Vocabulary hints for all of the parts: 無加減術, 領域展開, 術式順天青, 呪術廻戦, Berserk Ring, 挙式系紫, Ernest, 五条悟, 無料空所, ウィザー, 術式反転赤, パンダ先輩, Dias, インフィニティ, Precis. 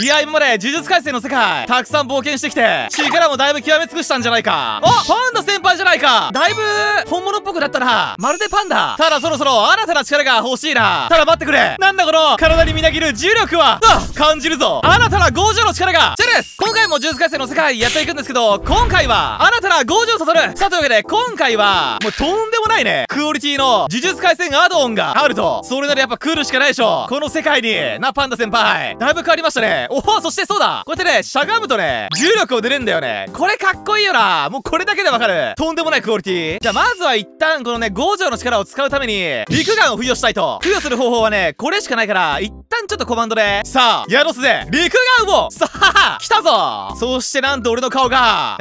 いや、今まで呪術廻戦の世界たくさん冒険してきて、力もだいぶ極め尽くしたんじゃないか。あ、パンダ先輩じゃないか。だいぶ本物っぽくなったな。まるでパンダ。ただそろそろ新たな力が欲しいな。ただ待ってくれ。なんだこの体にみなぎる重力は。あ、感じるぞ。新たな五条の力が。じゃです。今回も呪術廻戦の世界やっていくんですけど、今回は新たな五条を悟る。さあ、というわけで今回は、もうとんでもないね。クオリティの呪術廻戦アドオンがあると。それならやっぱ来るしかないでしょ。この世界に。な、パンダ先輩。だいぶ変わりましたね。おお、そしてそうだ、こうやってねしゃがむとね重力を出るんだよね。これかっこいいよな。もうこれだけでわかる。とんでもないクオリティ。じゃあまずは一旦このね五条の力を使うために陸眼を付与したいと。付与する方法はねこれしかないから、一旦ちょっとコマンドでさあ宿すぜ陸眼を。さあ来たぞ。そしてなんと俺の顔が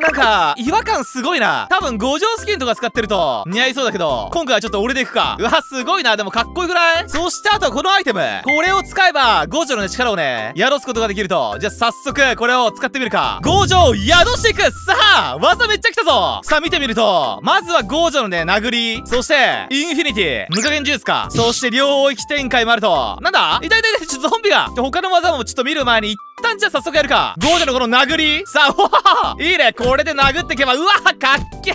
なんか違和感すごいな。多分五条スキンとか使ってると似合いそうだけど、今回はちょっと俺でいくか。うわすごいな。でもかっこいいくらい。そしてあとはこのアイテム、これを使えば五条のね力をね宿すことができると。じゃあ早速これを使ってみるか。五条を宿していく。さあ技めっちゃ来たぞ。さあ見てみると、まずは五条のね殴り、そしてインフィニティ無加減ジュースか、そして領域展開もあると。なんだ痛い痛い痛い、ちょっとゾンビが。他の技もちょっと見る前に一旦じゃあ早速やるか。ゴージャのこの殴り。さあ、おおいいね。これで殴っていけば、うわかっけ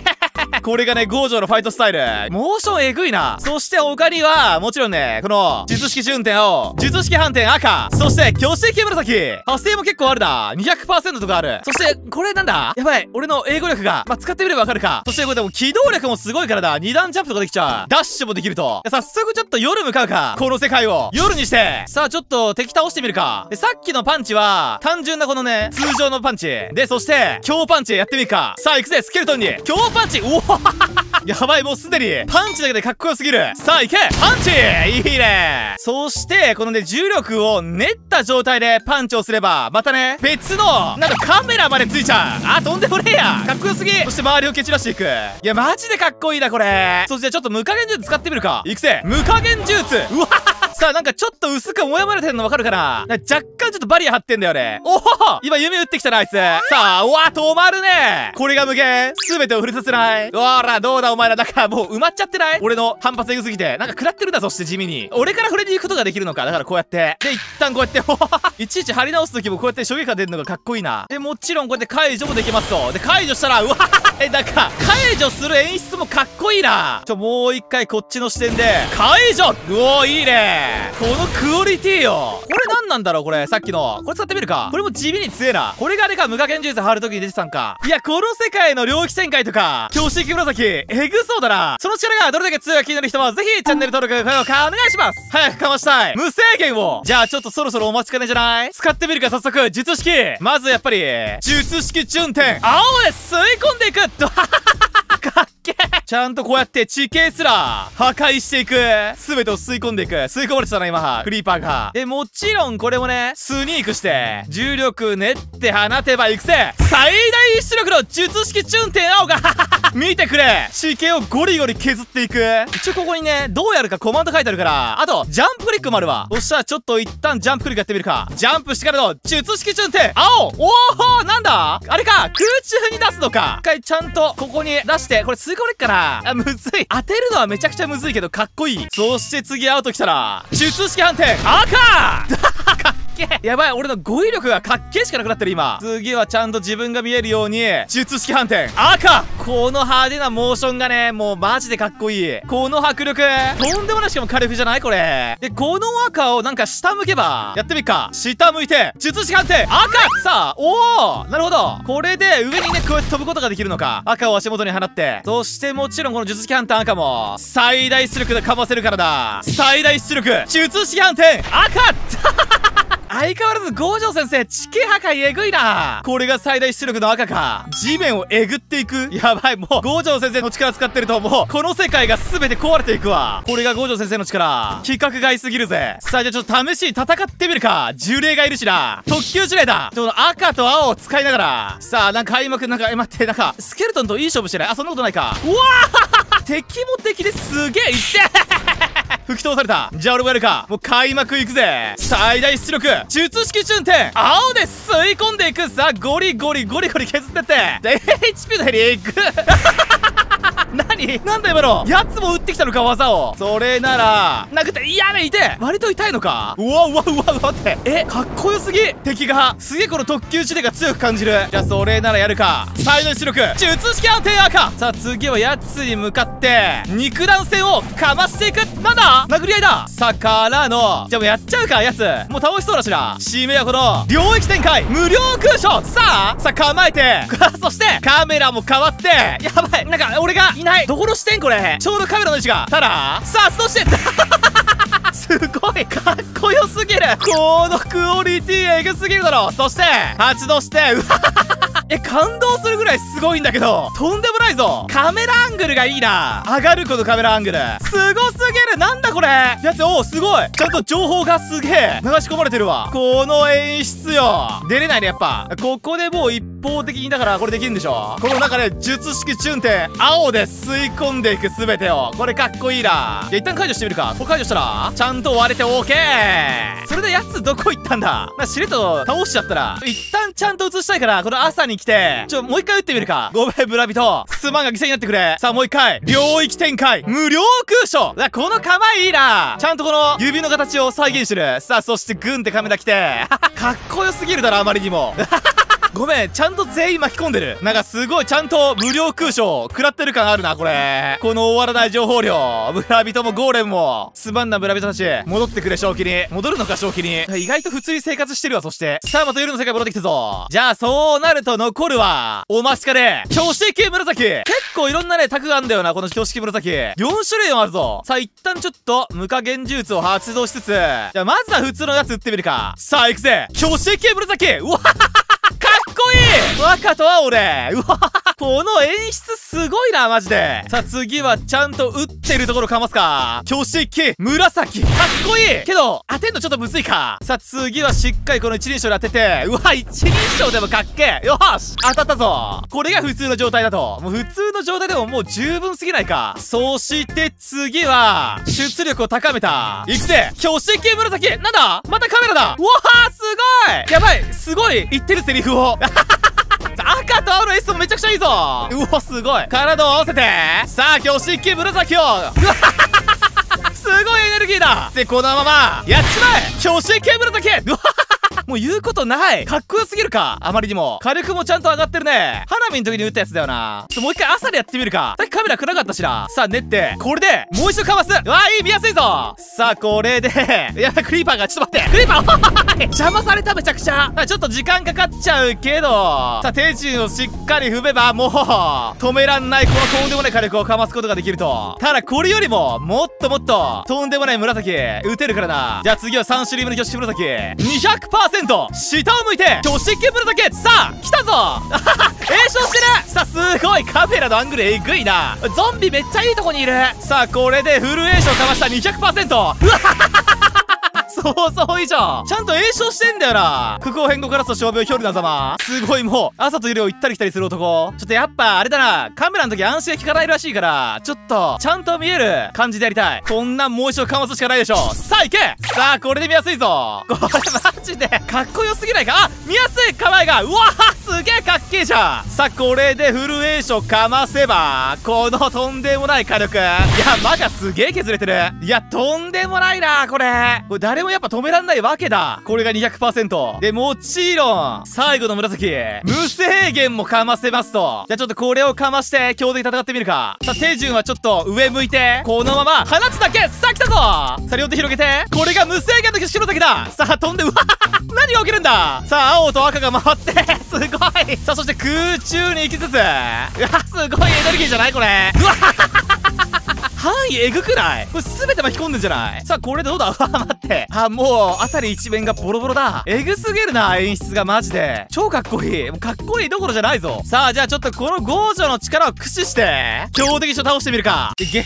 えこれがね、ゴージャのファイトスタイル。モーションえぐいな。そして他には、もちろんね、この、術式準点青、術式反転赤、そして、挙式系紫。派生も結構あるな。200% とかある。そして、これなんだやばい。俺の英語力が。まあ、使ってみればわかるか。そして、これでも機動力もすごいからだ。2段ジャンプとかできちゃう。ダッシュもできると。早速ちょっと夜向かうか。この世界を。夜にして。さあ、ちょっと敵倒してみるか。で、さっきのパンチは、単純なこのね通常のパンチで、そして強パンチやってみるか。さあ行くぜスケルトンに強パンチ。おおやばい、もうすでにパンチだけでかっこよすぎる。さあ行けパンチ。いいね。そしてこのね重力を練った状態でパンチをすれば、またね別のなんかカメラまでついちゃう。あ、とんでもねえや、かっこよすぎ。そして周りを蹴散らしていく。いやマジでかっこいいなこれ。そしてちょっと無加減術使ってみるか。行くぜ無加減術。うわさあなんかちょっと薄くもやまれてるのわかるかな。なんか若干ちょっとバリア張ってんだよね。おお今弓打ってきたなあいつ。さあ、うわ止まるね。これが無限、すべてを触れさせない。おらどうだお前ら、だからもう埋まっちゃってない。俺の反発エグすぎてなんか食らってるんだ。そして地味に俺から触れに行くことができるのか。だからこうやってで一旦こうやっていちいち張り直す時もこうやって衝撃が出るのがかっこいいな。でもちろんこうやって解除もできますと。で解除したらうわなんか解除する演出もかっこいいな。もう一回こっちの視点で解除。うおいいね。このクオリティよ。これ何なんだろうこれ。さっきのこれ使ってみるか。これも地味に強えな。これがあれか無加減ジュース貼るときに出てたんか。いやこの世界の領域展開とか強襲紫えぐそうだな。その力がどれだけ強いか気になる人はぜひチャンネル登録、高評価お願いします。早くかましたい無制限を。じゃあちょっとそろそろお待ちかねじゃない。使ってみるか早速術式。まずやっぱり術式順天青で吸い込んでいくと。ははははちゃんとこうやって地形すら破壊していく。すべてを吸い込んでいく。吸い込まれてたな今クリーパーが。でもちろんこれもねスニークして重力練って放てばいくぜ最大出力の術式順天青が見てくれ地形をゴリゴリ削っていく。一応ここにねどうやるかコマンド書いてあるから、あとジャンプクリックもあるわ。そしたらちょっと一旦ジャンプクリックやってみるか。ジャンプしてからの術式順天青。おおなんだあれか空中に出すのか。一回ちゃんとここに出して、これ吸い込まれっかな。あ、むずい。当てるのはめちゃくちゃむずいけどかっこいい。そして次アウト来たら術式反転赤やばい俺の語彙力がかっけえしかなくなってる今。次はちゃんと自分が見えるように術式反転赤。この派手なモーションがねもうマジでかっこいい。この迫力とんでもない。しかも火力じゃないこれで。この赤をなんか下向けばやってみっか。下向いて術式反転赤。さあおおなるほど。これで上にねこうやって飛ぶことができるのか。赤を足元に放って、そしてもちろんこの術式反転赤も最大出力でかませるからだ。最大出力術式反転赤相変わらず五条先生地形破壊えぐいな。これが最大出力の赤か。地面をえぐっていく。やばいもう五条先生の力使ってるともうこの世界が全て壊れていくわ。これが五条先生の力規格外すぎるぜ。さあじゃあちょっと試しに戦ってみるか。呪霊がいるしな。特級呪霊だ。ちょっと赤と青を使いながら。さあなんか開幕なんか待って、なんかスケルトンといい勝負してない。あそんなことないか。うわー敵も敵ですげえいって吹き飛ばされた。じゃあ俺もやるか。もう開幕いくぜ最大出力術式順天青で吸い込んでいく。さあゴリゴリ削ってって HP の減りいく何なんだ今の。やつも打ってきたのか、技を。それなら殴って、いやべ、痛え。割と痛いのか。うわうわうわうわって、え、かっこよすぎ。敵がすげえこの特急地点が強く感じる。じゃあそれならやるか。最大出力術式アンテアーか。さあ次はやつに向かって肉弾戦をかましていく。なんだ殴り合いだ。さあからの、じゃあもうやっちゃうか。やつもう倒しそうだしな。締めはこの領域展開無料空所。さあ構えてそしてカメラも変わって、やばい、なんか俺がいない。どこの視点これ。ちょうどカメラの位置が。たださあそしてすごいかっこよすぎる。このクオリティエグすぎるだろ。そして発動して、うわ感動するぐらいすごいんだけど、とんでもないぞ。カメラアングルがいいな。上がるこのカメラアングルすごすぎる。なんだこれ。やつ、お、すごい、ちゃんと情報がすげえ流し込まれてるわ。この演出よ。出れないねやっぱ。ここでもう一方的に、だからこれできるんでしょ。この中で術式チュンって青で吸い込んでいく全てを。これかっこいいな。じゃ一旦解除してみるか。これ解除したらちゃんと割れて OK。 それでやつどこ行ったんだ。しれっと倒しちゃったら一旦ちゃんと映したいから、この朝に来て、ちょ、もう一回打ってみるか。ごめん、村人。すまんが犠牲になってくれ。さあ、もう一回。領域展開。無料空所。この構えいいな。ちゃんとこの指の形を再現してる。さあ、そしてグンってカメラ来て。かっこよすぎるだろ、あまりにも。ごめん、ちゃんと全員巻き込んでる。なんかすごい、ちゃんと無料空所食らってる感あるな、これ。この終わらない情報量。村人もゴーレムも。すまんな、村人たち。戻ってくれ、正気に。戻るのか、正気に。意外と普通に生活してるわ、そして。さあ、また夜の世界戻ってきたぞ。じゃあ、そうなると残るは、お待ちかね。挙式紫。結構いろんなね、タクがあんだよな、この挙式紫。4種類もあるぞ。さあ、一旦ちょっと、無加減術を発動しつつ。じゃあ、まずは普通のやつ打ってみるか。さあ、行くぜ。挙式紫。うわかっこいい。若とは俺。うわこの演出すごいな、マジで。さあ次はちゃんと打ってるところかますか。挙式紫。かっこいいけど当てんのちょっとむずいか。さあ次はしっかりこの一人称で当てて。うわ、一人称でもかっけえ。よし、当たったぞ。これが普通の状態だと。もう普通の状態でももう十分すぎないか。そして次は出力を高めた。いくぜ、挙式紫。なんだ、またカメラだ。うわー、すごい。やばい、すごい言ってるセリフを赤と青の演出もめちゃくちゃいいぞ。うわ、すごい。体を合わせて。さあ、挙式紫を。すごいエネルギーだ。で、このまま、やっちまえ。挙式紫。うわもう言うことない。かっこよすぎるか。あまりにも。火力もちゃんと上がってるね。花火の時に打ったやつだよな。ちょっともう一回朝でやってみるか。さっきカメラ暗かったしな。さあ、練って。これで、もう一度かます。わあ、いい、見やすいぞ。さあ、これで。いや、クリーパーが、ちょっと待って。クリーパー、おい邪魔された、めちゃくちゃ。ちょっと時間かかっちゃうけど。さあ、手順をしっかり踏めば、もう、止めらんない、このとんでもない火力をかますことができると。ただ、これよりも、もっともっと、とんでもない紫、打てるからな。じゃあ次は3種類目の挙式紫。200%！下を向いて挙式紫。さあ来たぞ。栄唱してる。さあすごい、カメラのアングルえぐいな。ゾンビめっちゃいいとこにいる。さあこれでフル栄唱かました。 200%。 うわそうそう、以上。ちゃんと栄唱してんだよな。空港変更ガラスと傷病ひょるなざま。すごい、もう朝と夜を行ったり来たりする男。ちょっとやっぱあれだな、カメラの時安心が効かないらしいから、ちょっとちゃんと見える感じでやりたい。こんなんもう一度かますしかないでしょ。さあ行け。さあこれで見やすいぞ。これマジでかっこよすぎないか。あ、見やすい構えが。うわー、すげえかっけえじゃん。さあこれでフル栄唱かませば、このとんでもない火力。いや、まだすげえ削れてる。いや、とんでもないなこれ。これ誰もやっぱ止めらんないわけだ。これが 200% で、もちろん最後の紫無制限もかませますと。じゃあちょっとこれをかまして強敵戦ってみるか。さあ手順はちょっと上向いて、このまま放つだけ。さあ来たぞ。さあ両手広げて、これが無制限の白紫だ。さあ飛んで、うわ何が起きるんだ。さあ青と赤が回ってすごい。さあそして空中に行きつつ、うわすごいエネルギーじゃないこれ。うわ範囲えぐくない？これ全て巻き込んでんじゃない？さあ、これどうだ？わ、待って。あ、もう、あたり一面がボロボロだ。えぐすぎるな、演出がマジで。超かっこいい。もうかっこいいどころじゃないぞ。さあ、じゃあちょっとこのゴージョの力を駆使して、強敵を倒してみるか。現状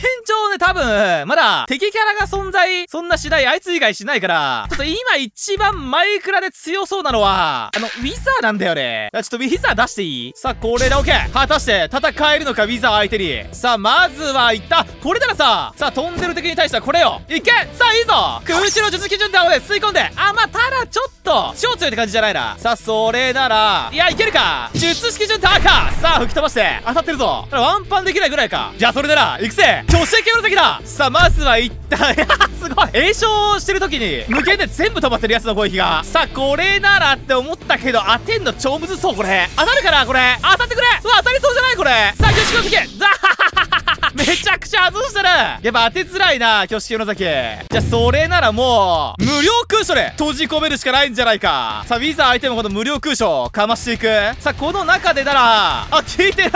ね、多分、まだ、敵キャラが存在、そんなしない、あいつ以外しないから、ちょっと今一番マイクラで強そうなのは、ウィザーなんだよね。ちょっとウィザー出していい？さあ、これで OK。果たして、戦えるのか、ウィザー相手に。さあ、まずは、いった、これだからさ。さあ飛んでる敵に対してはこれよ、いけ。さあいいぞ、空中の術基準で吸い込んで、あ、まあただちょっと超強いって感じじゃないな。さあそれなら、いやいけるか、術式順高。さあ吹き飛ばして当たってるぞ。ワンパンできないぐらいか。じゃあそれなら行くぜ、巨石の敵だ。さあまずは一旦すごい栄翔してる時に無限で全部止まってるやつの攻撃が。さあこれならって思ったけど、当てんの超むずそう。これ当たるかな、これ当たってくれ。うわ当たりそうじゃないこれ。さあ巨石の敵だ。めちゃくちゃ外してる。やっぱ当てづらいな、挙式の崎。じゃあそれならもう無料空所で閉じ込めるしかないんじゃないか。さあウィザー相手もこの無料空所かましていく。さあこの中でなら、あ、効いてる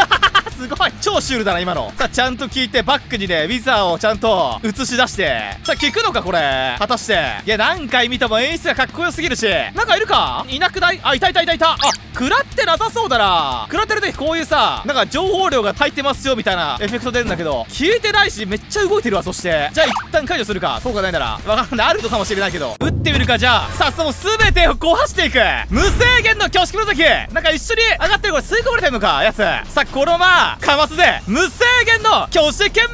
すごい超シュールだな今の。さあちゃんと効いてバックにね、ウィザーをちゃんと映し出して、さあ効くのかこれ果たして。いや何回見ても演出がかっこよすぎるし。なんかいるか、いなくない？あ、いたいたいたいた。あ、食らってなさそうだな。食らってる時こういうさ、なんか情報量が足りてますよみたいなエフェクト出るんだけど、消えてないしめっちゃ動いてるわ。そしてじゃあ一旦解除するか、効果ないならわかんない、あるのかもしれないけど打ってみるか。じゃあさあもう全てを壊していく無制限の挙式の崎。なんか一緒に上がってる、これ吸い込まれてんのかやつ。さあこのままかますぜ、無制限の挙式紫。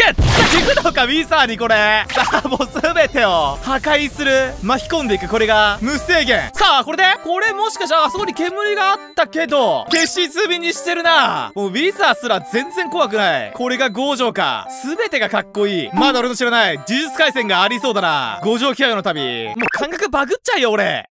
さあ効くのかウィザーにこれ。さあもう全てを破壊する、巻き込んでいく、これが無制限。さあこれでこれもしかしたらあそこに煙があったけど消し済みにしてるな。もうウィザーすら全然怖くない。これが五条か。すべてがかっこいい。まだ俺の知らない呪術廻戦がありそうだな。五条極の旅。もう感覚バグっちゃうよ俺。